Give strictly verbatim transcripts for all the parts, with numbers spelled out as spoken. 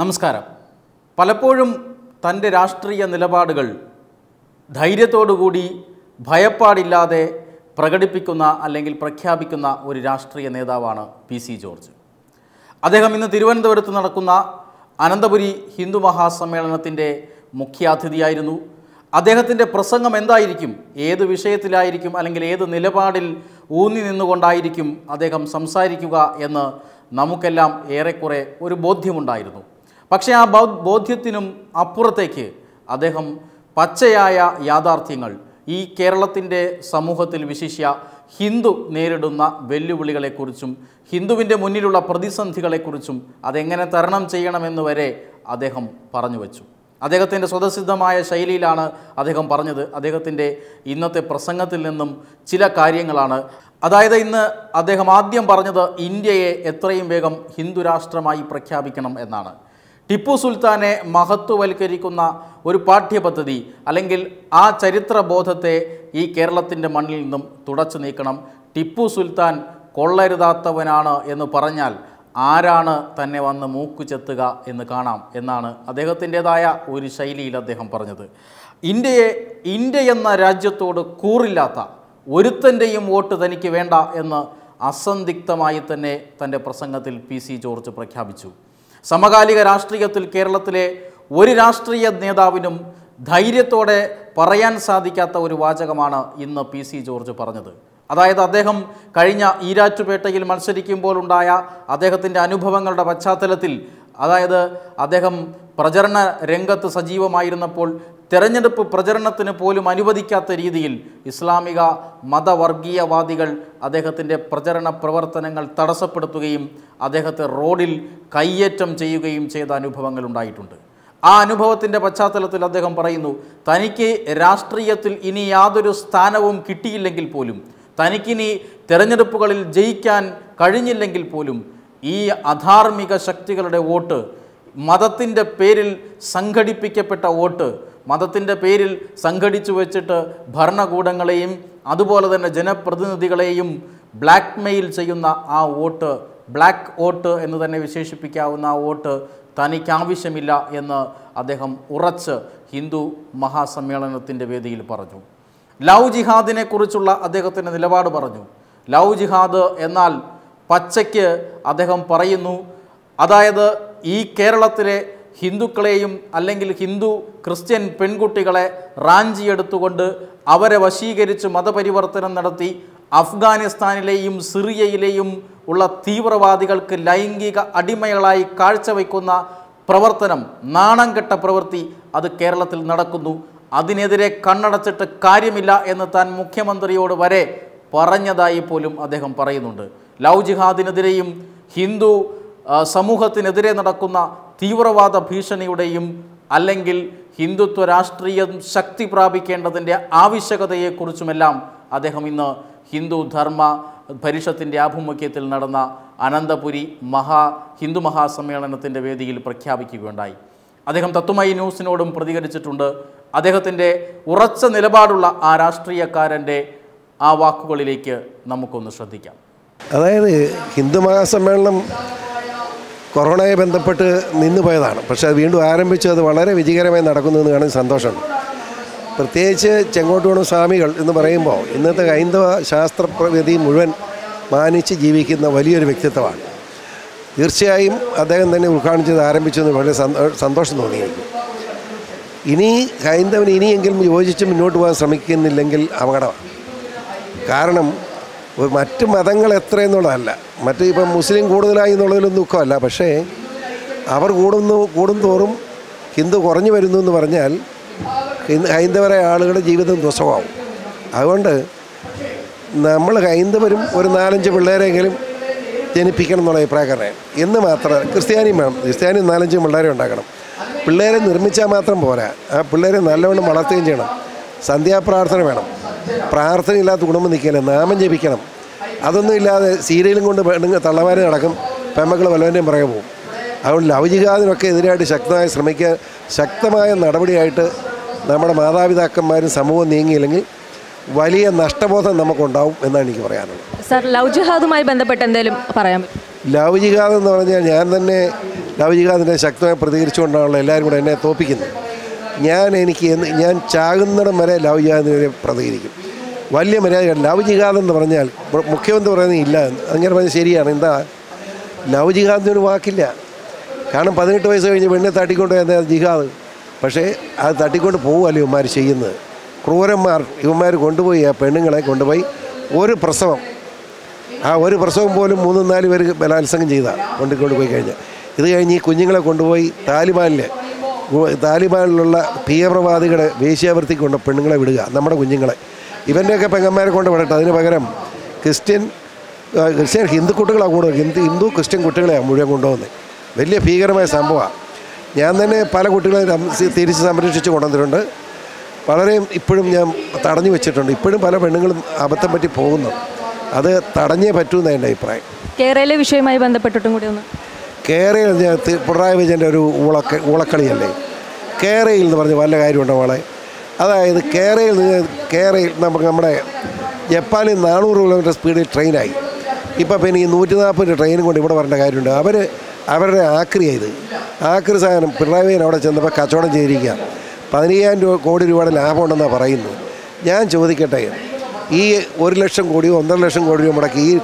നമസ്കാരം. പലപ്പോഴും തൻ്റെ രാഷ്ട്രീയ നിലപാടുകൾ ധൈര്യത്തോടുകൂടി ഭയപ്പാടില്ലാതെ പ്രകടിപ്പിക്കുന്ന അല്ലെങ്കിൽ പ്രഖ്യാപിക്കുന്ന ഒരു രാഷ്ട്രീയ നേതാവാണ് പി സി ജോർജ്. അദ്ദേഹം ഇന്ന് തിരുവനന്തപുരത്ത് നടക്കുന്ന അനന്തപുരി ഹിന്ദു മഹാസമ്മേളനത്തിൻ്റെ മുഖ്യാതിഥിയായിരുന്നു. അദ്ദേഹത്തിൻ്റെ പ്രസംഗം എന്തായിരിക്കും, ഏത് വിഷയത്തിലായിരിക്കും, അല്ലെങ്കിൽ ഏത് നിലപാടിൽ ഊന്നി നിന്നുകൊണ്ടായിരിക്കും അദ്ദേഹം സംസാരിക്കുക എന്ന് നമുക്കെല്ലാം ഏറെക്കുറെ ഒരു ബോധ്യമുണ്ടായിരുന്നു. പക്ഷേ ആ ബോധ്യത്തിനും അപ്പുറത്തേക്ക് അദ്ദേഹം പച്ചയായ യാഥാർത്ഥ്യങ്ങൾ, ഈ കേരളത്തിൻ്റെ സമൂഹത്തിൽ വിശിഷ്യ ഹിന്ദു നേരിടുന്ന വെല്ലുവിളികളെക്കുറിച്ചും ഹിന്ദുവിൻ്റെ മുന്നിലുള്ള പ്രതിസന്ധികളെക്കുറിച്ചും അതെങ്ങനെ തരണം ചെയ്യണമെന്ന് വരെ അദ്ദേഹം പറഞ്ഞു വച്ചു. അദ്ദേഹത്തിൻ്റെ സ്വതസിദ്ധമായ ശൈലിയിലാണ് അദ്ദേഹം പറഞ്ഞത്. അദ്ദേഹത്തിൻ്റെ ഇന്നത്തെ പ്രസംഗത്തിൽ നിന്നും ചില കാര്യങ്ങളാണ്. അതായത്, ഇന്ന് അദ്ദേഹം ആദ്യം പറഞ്ഞത് ഇന്ത്യയെ എത്രയും വേഗം ഹിന്ദുരാഷ്ട്രമായി പ്രഖ്യാപിക്കണം എന്നാണ്. ടിപ്പു സുൽത്താനെ മഹത്വവൽക്കരിക്കുന്ന ഒരു പാഠ്യപദ്ധതി അല്ലെങ്കിൽ ആ ചരിത്രബോധത്തെ ഈ കേരളത്തിൻ്റെ മണ്ണിൽ നിന്നും തുടച്ചു നീക്കണം. ടിപ്പു സുൽത്താൻ കൊള്ളരുതാത്തവനാണ് എന്ന് പറഞ്ഞാൽ ആരാണ് തന്നെ വന്ന് മൂക്കുചെത്തുക എന്ന് കാണാം എന്നാണ് അദ്ദേഹത്തിൻ്റേതായ ഒരു ശൈലിയിൽ അദ്ദേഹം പറഞ്ഞത്. ഇന്ത്യയെ ഇന്ത്യ എന്ന രാജ്യത്തോട് കൂറില്ലാത്ത ഒരുത്തൻ്റെയും വോട്ട് തനിക്ക് വേണ്ട എന്ന് അസന്ധിഗ്ധമായി തന്നെ തൻ്റെ പ്രസംഗത്തിൽ പി സി ജോർജ് പ്രഖ്യാപിച്ചു. സമകാലിക രാഷ്ട്രീയത്തിൽ കേരളത്തിലെ ഒരു രാഷ്ട്രീയ നേതാവിനും ധൈര്യത്തോടെ പറയാൻ സാധിക്കാത്ത ഒരു വാചകമാണ് ഇന്ന് പി സി ജോർജ് പറഞ്ഞത്. അതായത്, അദ്ദേഹം കഴിഞ്ഞ ഈരാറ്റുപേട്ടയിൽ മത്സരിക്കുമ്പോഴുണ്ടായ അദ്ദേഹത്തിൻ്റെ അനുഭവങ്ങളുടെ പശ്ചാത്തലത്തിൽ, അതായത് അദ്ദേഹം പ്രചരണ രംഗത്ത് സജീവമായിരുന്നപ്പോൾ തെരഞ്ഞെടുപ്പ് പ്രചരണത്തിന് പോലും അനുവദിക്കാത്ത രീതിയിൽ ഇസ്ലാമിക മതവർഗീയവാദികൾ അദ്ദേഹത്തിൻ്റെ പ്രചരണ പ്രവർത്തനങ്ങൾ തടസ്സപ്പെടുത്തുകയും അദ്ദേഹത്തെ റോഡിൽ കയ്യേറ്റം ചെയ്യുകയും ചെയ്ത അനുഭവങ്ങൾ ഉണ്ടായിട്ടുണ്ട്. ആ അനുഭവത്തിൻ്റെ പശ്ചാത്തലത്തിൽ അദ്ദേഹം പറയുന്നു, തനിക്ക് രാഷ്ട്രീയത്തിൽ ഇനി യാതൊരു സ്ഥാനവും കിട്ടിയില്ലെങ്കിൽ പോലും, തനിക്കിനി തെരഞ്ഞെടുപ്പുകളിൽ ജയിക്കാൻ കഴിഞ്ഞില്ലെങ്കിൽ പോലും, ഈ അധാർമിക ശക്തികളുടെ വോട്ട്, മതത്തിൻ്റെ പേരിൽ സംഘടിപ്പിക്കപ്പെട്ട വോട്ട്, മതത്തിൻ്റെ പേരിൽ സംഘടിച്ചു വെച്ചിട്ട് ഭരണകൂടങ്ങളെയും അതുപോലെ തന്നെ ജനപ്രതിനിധികളെയും ബ്ലാക്ക് മെയിൽ ചെയ്യുന്ന ആ വോട്ട്, ബ്ലാക്ക് വോട്ട് എന്ന് തന്നെ വിശേഷിപ്പിക്കാവുന്ന ആ വോട്ട് തനിക്കാവശ്യമില്ല എന്ന് അദ്ദേഹം ഉറച്ച് ഹിന്ദു മഹാസമ്മേളനത്തിൻ്റെ വേദിയിൽ പറഞ്ഞു. ലവ് ജിഹാദിനെക്കുറിച്ചുള്ള അദ്ദേഹത്തിൻ്റെ നിലപാട് പറഞ്ഞു. ലവ് ജിഹാദ് എന്നാൽ പച്ചയ്ക്ക് അദ്ദേഹം പറയുന്നു, അതായത് ഈ കേരളത്തിലെ ഹിന്ദുക്കളെയും അല്ലെങ്കിൽ ഹിന്ദു ക്രിസ്ത്യൻ പെൺകുട്ടികളെ റാഞ്ചിയെടുത്തുകൊണ്ട് അവരെ വശീകരിച്ച് മതപരിവർത്തനം നടത്തി അഫ്ഗാനിസ്ഥാനിലെയും സിറിയയിലെയും ഉള്ള തീവ്രവാദികൾക്ക് ലൈംഗിക അടിമകളായി കാഴ്ചവെക്കുന്ന പ്രവർത്തനം, നാണം കെട്ട പ്രവൃത്തി അത് കേരളത്തിൽ നടക്കുന്നു, അതിനെതിരെ കണ്ണടച്ചിട്ട് കാര്യമില്ല എന്ന് താൻ മുഖ്യമന്ത്രിയോട് വരെ പറഞ്ഞതായി പോലും അദ്ദേഹം പറയുന്നുണ്ട്. ലവ് ജിഹാദിനെതിരെയും ഹിന്ദു സമൂഹത്തിനെതിരെ നടക്കുന്ന തീവ്രവാദ ഭീഷണിയുടെയും അല്ലെങ്കിൽ ഹിന്ദുത്വ രാഷ്ട്രീയം ശക്തി പ്രാപിക്കേണ്ടതിൻ്റെ ആവശ്യകതയെക്കുറിച്ചുമെല്ലാം അദ്ദേഹം ഇന്ന് ഹിന്ദു ധർമ്മ പരിഷത്തിൻ്റെ ആഭിമുഖ്യത്തിൽ നടന്ന അനന്തപുരി മഹാ ഹിന്ദു മഹാസമ്മേളനത്തിൻ്റെ വേദിയിൽ പ്രഖ്യാപിക്കുകയുണ്ടായി. അദ്ദേഹം തത്വമയി ന്യൂസിനോടും പ്രതികരിച്ചിട്ടുണ്ട്. അദ്ദേഹത്തിൻ്റെ ഉറച്ച നിലപാടുള്ള ആ രാഷ്ട്രീയക്കാരൻ്റെ ആ വാക്കുകളിലേക്ക് നമുക്കൊന്ന് ശ്രദ്ധിക്കാം. അതായത്, ഹിന്ദു മഹാസമ്മേളനം കൊറോണയെ ബന്ധപ്പെട്ട് നിന്നു പോയതാണ്. പക്ഷേ അത് വീണ്ടും ആരംഭിച്ചു. അത് വളരെ വിജയകരമായി നടക്കുന്നതെന്ന് കാണുന്ന സന്തോഷമുണ്ട്. പ്രത്യേകിച്ച് ചെങ്കോട്ടുകോണ സ്വാമികൾ എന്ന് പറയുമ്പോൾ ഇന്നത്തെ ഹൈന്ദവ ശാസ്ത്രപ്രവിധി മുഴുവൻ മാനിച്ച് ജീവിക്കുന്ന വലിയൊരു വ്യക്തിത്വമാണ്. തീർച്ചയായും അദ്ദേഹം തന്നെ ഉദ്ഘാടനം ചെയ്ത് ആരംഭിച്ചെന്ന് വളരെ സന്തോഷം തോന്നിയിരിക്കും. ഇനി ഹൈന്ദവൻ ഇനിയെങ്കിലും യോജിച്ച് മുന്നോട്ട് പോകാൻ ശ്രമിക്കുന്നില്ലെങ്കിൽ അപകടമാണ്. കാരണം മറ്റ് മതങ്ങൾ എത്രയെന്നുള്ളതല്ല, മറ്റ് ഇപ്പം മുസ്ലിം കൂടുതലായി എന്നുള്ളതിലും ദുഃഖമല്ല, പക്ഷേ അവർ കൂടുന്നു കൂടും തോറും ഹിന്ദു കുറഞ്ഞു വരുന്നു എന്ന് പറഞ്ഞാൽ ഹൈന്ദവരായ ആളുകളുടെ ജീവിതം ദുസ്സഹമാവും. അതുകൊണ്ട് നമ്മൾ ഹൈന്ദവരും ഒരു നാലഞ്ച് പിള്ളേരെങ്കിലും ജനിപ്പിക്കണം എന്നുള്ള അഭിപ്രായക്കാരനാണ്. എന്ന് മാത്രമല്ല, ക്രിസ്ത്യാനിയും വേണം, ക്രിസ്ത്യാനി നാലഞ്ച് പിള്ളേരെ ഉണ്ടാക്കണം. പിള്ളേരെ നിർമ്മിച്ചാൽ മാത്രം പോരാ, ആ പിള്ളേരെ നല്ലവണ്ണം വളർത്തുകയും ചെയ്യണം. സന്ധ്യാപ്രാർത്ഥന വേണം, പ്രാർത്ഥനയില്ലാത്ത കുടുംബം നിൽക്കില്ല, നാമം ജപിക്കണം. അതൊന്നും ഇല്ലാതെ സീരിയലും കൊണ്ട് പെണ്ണുങ്ങൾ തള്ളമാരെ നടക്കും, പെമ്മക്കൾ വല്ലവൻ്റെയും പുറകെ പോകും. അതുകൊണ്ട് ലവ് ജിഹാദിനൊക്കെ എതിരായിട്ട് ശക്തമായി ശ്രമിക്കുക. ശക്തമായ നടപടിയായിട്ട് നമ്മുടെ മാതാപിതാക്കന്മാരും സമൂഹം നീങ്ങിയില്ലെങ്കിൽ വലിയ നഷ്ടബോധം നമുക്കുണ്ടാവും എന്നാണ് എനിക്ക് പറയാനുള്ളത്. സർ, ലവ് ജിഹാദുമായി ബന്ധപ്പെട്ട് എന്തെങ്കിലും പറയാം? ലവ് ജിഹാദ് എന്ന് പറഞ്ഞാൽ ഞാൻ തന്നെ Navigating Shakta, Pradicho, Largo, and Topic. Yan and Yan Chagana Mare, Lavia, Pradiri. While Maria, Laviga and the Ranel, Mokion the Rani land, Angerman Syria and the Laviga and Wakilla. Can a Padrito is a thirty go to the Jigal. Pashe, at thirty go to Povalu Marche in the Crowamar, Umar Gondaway, pending like Gondaway, or a person. Our person, Munu Nali, Belal Sanjida, on the Gondaway. Ini kunjunglah kondoi Taliban le, Taliban lala P M Ramadi kita Asia beriti kondo peninggalah beriga, nama kita kunjunglah. Even ni kalau Amerika kondo berita tadi ni bagaram Christian Christian Hindu kutegalah kondo Hindu Christian kutegalah muda kondo ni. Beliau figure macam samboa. Yang dene pala kutegalah teris sambil cuci kondo terunda. Pala ni ipun jam tarani macam terunda. Ipun pala peninggal abatam beti pohon. Ada tarani betul ni ni perai. Kerala Vishaya mai bandar petutun kutegalah. Kerel dia perayaan jenis baru ulak ulak kali yang lain. Kerel itu baru jualan gaya orang orang. Ada itu Kerel Kerel nama kita. Jepun ini nalu roller speed train ay. Ipa peni nujudah apa train itu dibuat orang gaya orang. Abang abang ni akhir itu. Akhir saya perayaan orang jenis apa kacaran jeri kia. Panian itu kodi dibuat lah apa orang dah perayaan tu. Jangan cuma dikatakan. Ini satu lesen kodi, satu lesen kodi orang kita.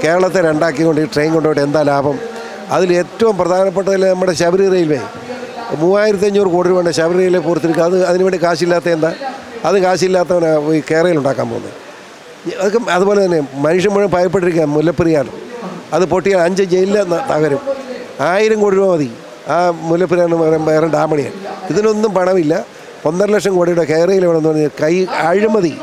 Kerala tu rendah kiri train itu rendah lah apa. Adil itu yang pertama pertama kita Shabri Railway. Muai itu yang jor kodi mana Shabri Railway portrik ada, adil mana kasihlah tiada, adil kasihlah tu na, ini Kerala orang kamu. Adakah adil mana ni manusia mana payah perikam, mula perian. Adil portian anje jail lah, takarip. Airing kodi orang adi, ah mula perian orang orang dah mandi. Itu ni undang panah mila, pandan lesen kodi orang Kerala orang tu kayi ayamadi,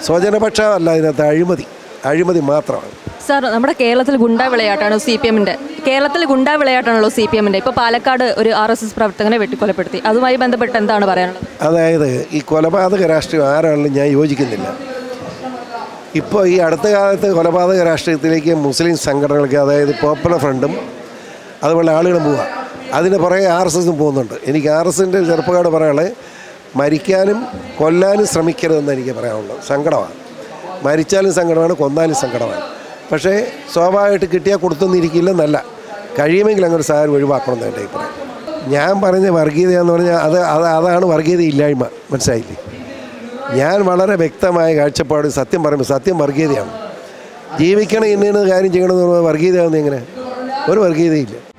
swajana baca lah ini ayamadi, ayamadi matra. Sir, nampaknya Kerala tu guna bela yatanu C P M ini. Kerala tu guna bela yatanu C P M ini. Ipa Palakkad orang R S S pravarthangannya beti kolle periti. Adu mai bandar pertanda ana baraya. Ada ayat. I kolle apa ada kerajaan orang ni jaya yojikin dila. Ipa I adat ayat kolle apa ada kerajaan itu lekik Muslim sanggaran lekik ada ayat popular frontum. Adu bela alir nabuah. Adi ne baraya R S S tu bodoh. Ini R S S ni jarpagadu baraya. Marikianim kolle ni sramikkeran ni ke baraya orang. Sanggarawa. Marikianim sanggarawa konda ni sanggarawa. Pasai, soawa itu kita kurutun diri kita, nalla. Kajian ini langgar sahur beri bakuran dah type. Yang paranya wargi dia, orangnya ada ada ada anu wargi dia illai ma, macam ini. Yang malah rebekta mai garca padu satyam param satyam wargi dia. Jiwikan ini negara ini jangan orang wargi dia, orang ni. Orang wargi dia.